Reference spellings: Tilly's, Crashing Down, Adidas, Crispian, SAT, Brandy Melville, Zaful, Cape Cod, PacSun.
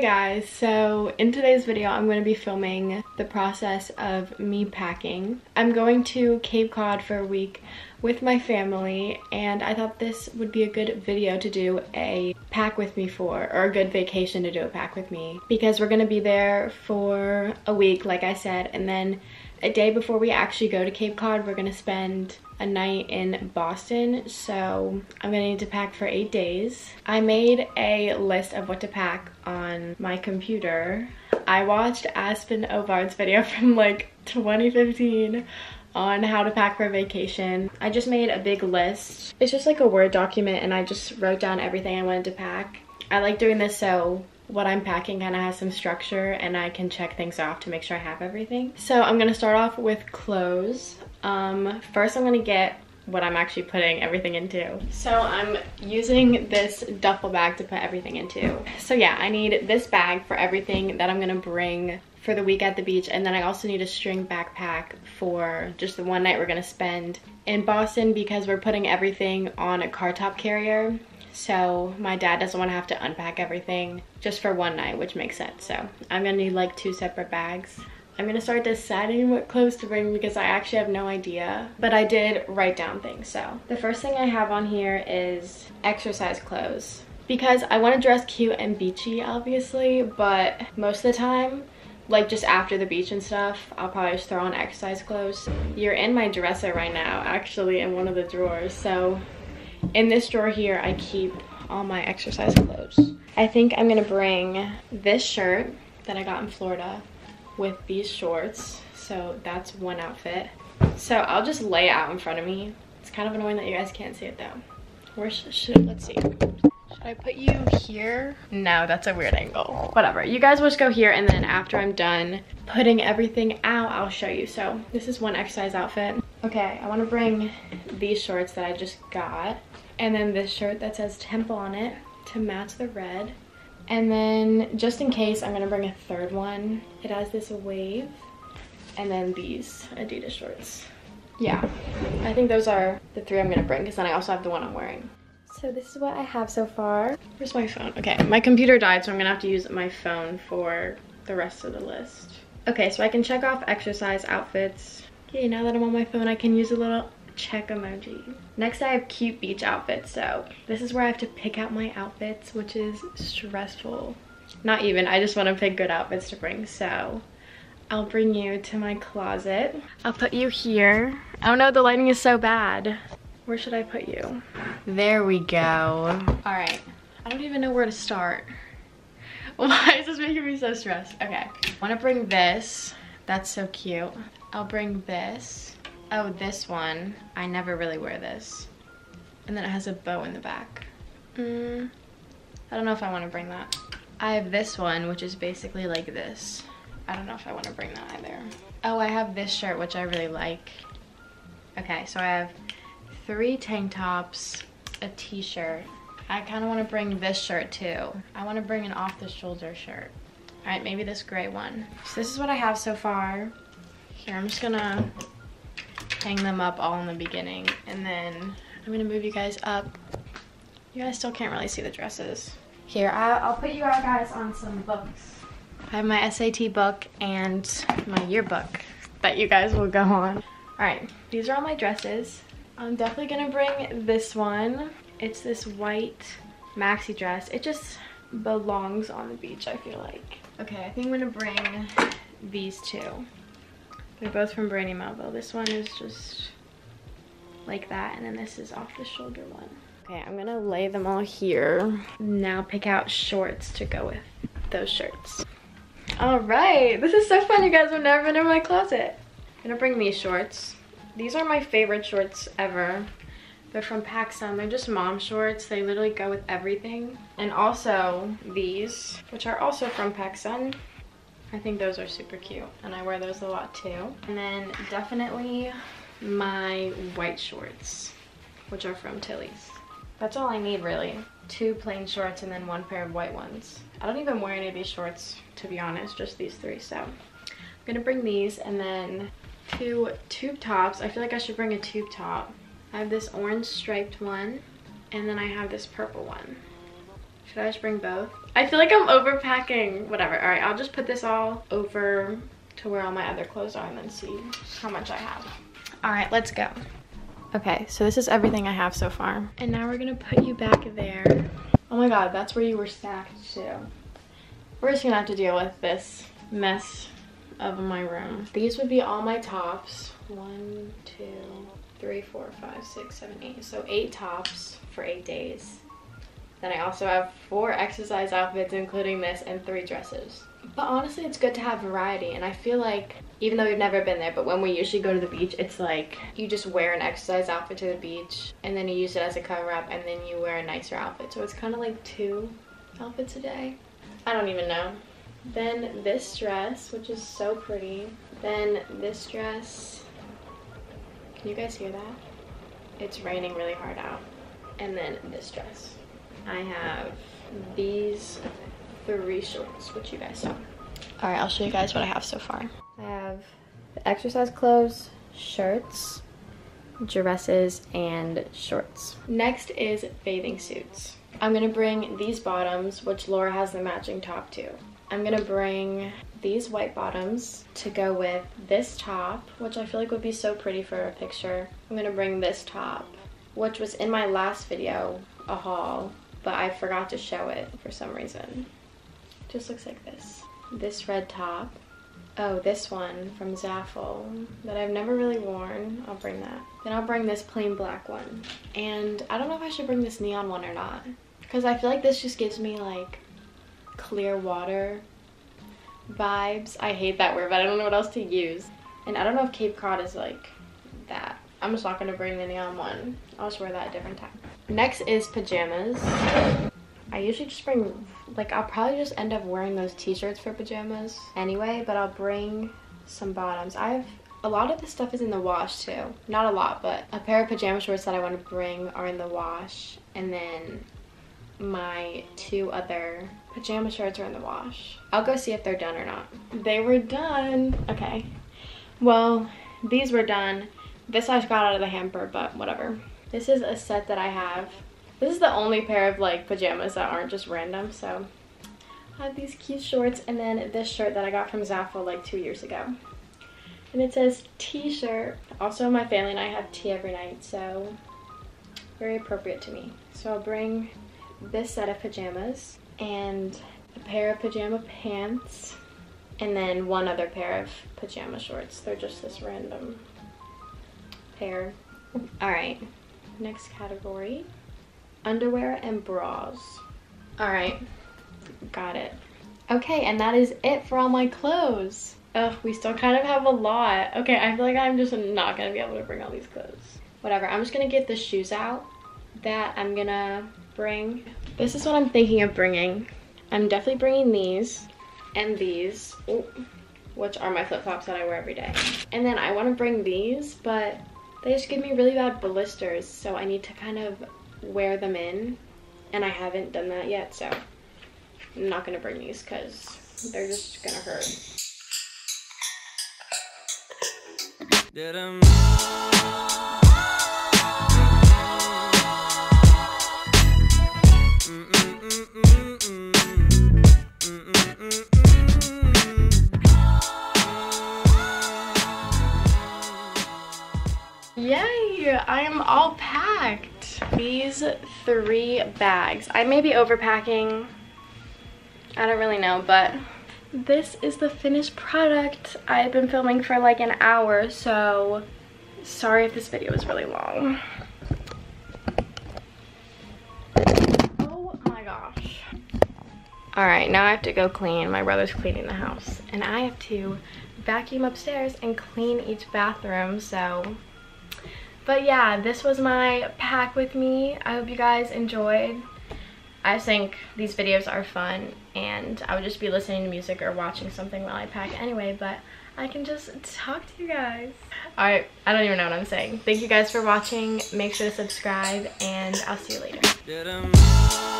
Hey guys, so in today's video I'm going to be filming the process of me packing. I'm going to Cape Cod for a week with my family, and I thought this would be a good video to do a pack with me for, or a good vacation to do a pack with me, because we're going to be there for a week like I said, and then a day before we actually go to Cape Cod we're going to spend a night in Boston, so I'm gonna need to pack for 8 days. I made a list of what to pack on my computer. I watched Aspen Ovard's video from like 2015 on how to pack for a vacation. I just made a big list. It's just like a Word document, and I just wrote down everything I wanted to pack. I like doing this so what I'm packing kind of has some structure and I can check things off to make sure I have everything. So I'm gonna start off with clothes. First I'm gonna get what I'm actually putting everything into. So I'm using this duffel bag to put everything into. So yeah, I need this bag for everything that I'm gonna bring for the week at the beach, and then I also need a string backpack for just the one night we're gonna spend in Boston, because we're putting everything on a car top carrier. So my dad doesn't want to have to unpack everything just for one night, which makes sense. So I'm gonna need like two separate bags. I'm gonna start deciding what clothes to bring because I actually have no idea, but I did write down things. So the first thing I have on here is exercise clothes, because I want to dress cute and beachy obviously, but most of the time, like just after the beach and stuff, I'll probably just throw on exercise clothes. You're in my dresser right now, actually in one of the drawers. So in this drawer here, I keep all my exercise clothes. I think I'm gonna bring this shirt that I got in Florida with these shorts. So that's one outfit. So I'll just lay it out in front of me. It's kind of annoying that you guys can't see it though. Where should let's see. Should I put you here? No, that's a weird angle. Whatever, you guys will just go here, and then after I'm done putting everything out, I'll show you. So this is one exercise outfit. Okay, I wanna bring these shorts that I just got, and then this shirt that says Temple on it to match the red. And then just in case, I'm gonna bring a third one. It has this wave, and then these Adidas shorts. Yeah, I think those are the three I'm gonna bring, because then I also have the one I'm wearing. So this is what I have so far. Where's my phone? Okay, my computer died, so I'm gonna have to use my phone for the rest of the list. Okay, so I can check off exercise outfits. Okay, now that I'm on my phone, I can use a little check emoji. Next, I have cute beach outfits. So this is where I have to pick out my outfits, which is stressful. Not even, I just want to pick good outfits to bring. So I'll bring you to my closet. I'll put you here. Oh no, the lighting is so bad. Where should I put you? There we go. All right, I don't even know where to start. Why is this making me so stressed? Okay, I want to bring this. That's so cute. I'll bring this. Oh, this one. I never really wear this. And then it has a bow in the back. I don't know if I want to bring that. I have this one, which is basically like this. I don't know if I want to bring that either. Oh, I have this shirt, which I really like. Okay, so I have 3 tank tops, a t-shirt. I kind of want to bring this shirt too. I want to bring an off-the-shoulder shirt. All right, maybe this gray one. So this is what I have so far. Here, I'm just gonna hang them up all in the beginning, and then I'm gonna move you guys up. You guys still can't really see the dresses. Here, I'll put you out guys on some books. I have my SAT book and my yearbook that you guys will go on. All right, these are all my dresses. I'm definitely gonna bring this one. It's this white maxi dress. It just belongs on the beach, I feel like. Okay, I think I'm gonna bring these two. They're both from Brandy Melville. This one is just like that, and then this is off the shoulder one. Okay, I'm gonna lay them all here. Now pick out shorts to go with those shirts. All right, this is so fun. You guys have never been in my closet. I'm gonna bring these shorts. These are my favorite shorts ever. They're from PacSun. They're just mom shorts. They literally go with everything. And also these, which are also from PacSun. I think those are super cute, and I wear those a lot too. And then definitely my white shorts, which are from Tilly's. That's all I need really. 2 plain shorts and then 1 pair of white ones. I don't even wear any of these shorts, to be honest, just these 3. So I'm gonna bring these, and then 2 tube tops. I feel like I should bring a tube top. I have this orange striped one, and then I have this purple one. Should I just bring both? I feel like I'm overpacking. Whatever. All right, I'll just put this all over to where all my other clothes are and then see how much I have. All right, let's go. Okay, so this is everything I have so far. And now we're gonna put you back there. Oh my God, that's where you were stacked too. We're just gonna have to deal with this mess of my room. These would be all my tops. 1, 2, 3, 4, 5, 6, 7, 8. So 8 tops for 8 days. Then I also have 4 exercise outfits, including this, and 3 dresses. But honestly, it's good to have variety. And I feel like, even though we've never been there, but when we usually go to the beach, it's like you just wear an exercise outfit to the beach and then you use it as a cover up and then you wear a nicer outfit. So it's kind of like 2 outfits a day. I don't even know. Then this dress, which is so pretty. Then this dress. Can you guys hear that? It's raining really hard out. And then this dress. I have these 3 shorts, which you guys saw. All right, I'll show you guys what I have so far. I have the exercise clothes, shirts, dresses, and shorts. Next is bathing suits. I'm gonna bring these bottoms, which Laura has the matching top to. I'm gonna bring these white bottoms to go with this top, which I feel like would be so pretty for a picture. I'm gonna bring this top, which was in my last video, a haul, but I forgot to show it for some reason. Just looks like this. This red top. Oh, this one from Zaful that I've never really worn. I'll bring that. Then I'll bring this plain black one. And I don't know if I should bring this neon one or not, because I feel like this just gives me like clear water vibes. I hate that word, but I don't know what else to use. And I don't know if Cape Cod is like that. I'm just not gonna bring the neon one. I'll just wear that a different time. Next is pajamas. I usually just bring, like, I'll probably just end up wearing those t-shirts for pajamas anyway, but I'll bring some bottoms. I have, a lot of this stuff is in the wash too. Not a lot, but a pair of pajama shorts that I want to bring are in the wash, and then my 2 other pajama shorts are in the wash. I'll go see if they're done or not. They were done. Okay. Well, these were done. This I got out of the hamper, but whatever. This is a set that I have. This is the only pair of like pajamas that aren't just random, so I have these cute shorts and then this shirt that I got from Zaful like 2 years ago. And it says t-shirt. Also, my family and I have tea every night, so very appropriate to me. So I'll bring this set of pajamas and a pair of pajama pants and then one other pair of pajama shorts. They're just this random hair. All right, next category, underwear and bras. All right, got it. Okay, and that is it for all my clothes. Ugh, we still kind of have a lot. Okay, I feel like I'm just not gonna be able to bring all these clothes. Whatever, I'm just gonna get the shoes out that I'm gonna bring. This is what I'm thinking of bringing. I'm definitely bringing these and these, which are my flip-flops that I wear every day. And then I wanna bring these, but they just give me really bad blisters, so I need to kind of wear them in, and I haven't done that yet, so I'm not gonna bring these because they're just gonna hurt. Yay, I am all packed. These 3 bags. I may be overpacking. I don't really know, but this is the finished product. I've been filming for like an hour, so sorry if this video is really long. Oh my gosh. All right, now I have to go clean. My brother's cleaning the house, and I have to vacuum upstairs and clean each bathroom, so. But yeah, this was my pack with me. I hope you guys enjoyed. I think these videos are fun, and I would just be listening to music or watching something while I pack anyway, but I can just talk to you guys. All right, I don't even know what I'm saying. Thank you guys for watching. Make sure to subscribe, and I'll see you later.